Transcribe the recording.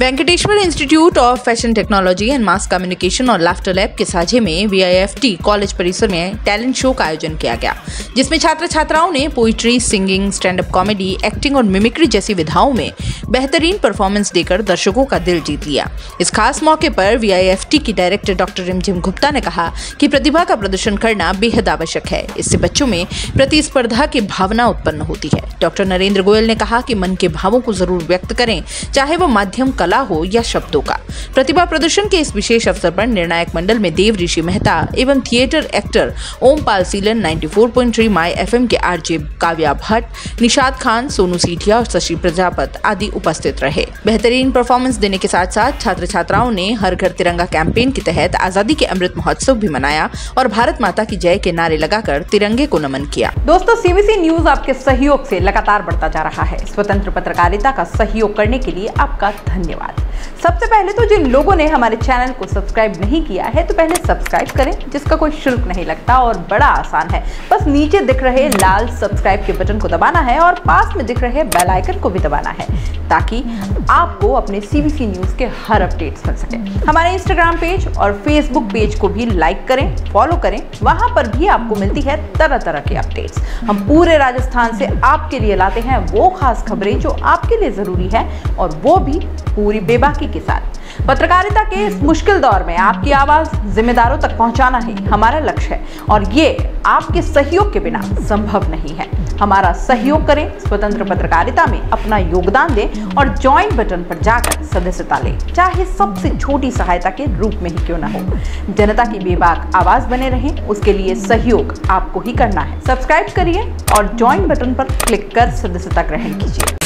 Venkateshwara institute of fashion technology and mass communication और laughter lab के साझे में वीआईएफटी कॉलेज परिसर में टैलेंट शो का आयोजन किया गया, जिसमें छात्र छात्राओं ने poetry, singing, stand up comedy, acting और मिमिक्री जैसी विधाओं में बेहतरीन परफॉर्मेंस देकर दर्शकों का दिल जीत लिया। इस खास मौके पर वीआईएफटी की डायरेक्टर डॉक्टर रिमजिम गुप्ता ने कहा कि प्रतिभा का प्रदर्शन करना बेहद आवश्यक है, इससे बच्चों में प्रतिस्पर्धा की भावना उत्पन्न होती है। डॉक्टर नरेंद्र गोयल ने कहा कि मन के भावों को जरूर व्यक्त करें, चाहे वो माध्यम कला हो या शब्दों का। प्रतिभा प्रदर्शन के इस विशेष अवसर पर निर्णायक मंडल में देव ऋषि मेहता एवं theatre actor Ompal Seelan, 94.3 my FM के आरजे काव्या भट्ट, निषाद खान, सोनू सीठिया और शशि प्रजापति आदि उपस्थित रहे। बेहतरीन परफॉर्मेंस देने के साथ साथ छात्र छात्राओं ने हर घर तिरंगा कैंपेन के तहत आजादी के अमृत महोत्सव भी मनाया और भारत माता की जय के नारे लगाकर तिरंगे को नमन किया। दोस्तों, सीबीसी न्यूज आपके सहयोग से लगातार बढ़ता जा रहा है। स्वतंत्र पत्रकारिता का सहयोग करने के लिए आपका धन्यवाद। सबसे पहले तो जिन लोगों ने हमारे चैनल को सब्सक्राइब नहीं किया है तो पहले सब्सक्राइब करें, जिसका कोई शुल्क नहीं लगता और बड़ा आसान है। बस नीचे दिख रहे लाल सब्सक्राइब के बटन को दबाना है और पास में दिख रहे बेल आइकन को भी दबाना है, ताकि आपको अपने सीबीसी न्यूज के हर अपडेट्स मिल सके। हमारे इंस्टाग्राम पेज और फेसबुक पेज को भी लाइक करें, फॉलो करें। वहां पर भी आपको मिलती है तरह तरह के अपडेट्स। हम पूरे राजस्थान से आपके लिए लाते हैं वो खास खबरें जो आपके लिए जरूरी है, और वो भी पूरी बेबाकी के साथ। पत्रकारिता के इस मुश्किल दौर में आपकी आवाज जिम्मेदारों तक पहुंचाना ही हमारा लक्ष्य है, और ये आपके सहयोग के बिना संभव नहीं है। हमारा सहयोग करें, स्वतंत्र पत्रकारिता में अपना योगदान दें और ज्वाइन बटन पर जाकर सदस्यता लें, चाहे सबसे छोटी सहायता के रूप में ही क्यों ना हो। जनता की बेबाक आवाज बने रहें, उसके लिए सहयोग आपको ही करना है। सब्सक्राइब करिए और ज्वाइन बटन पर क्लिक कर सदस्यता ग्रहण कीजिए।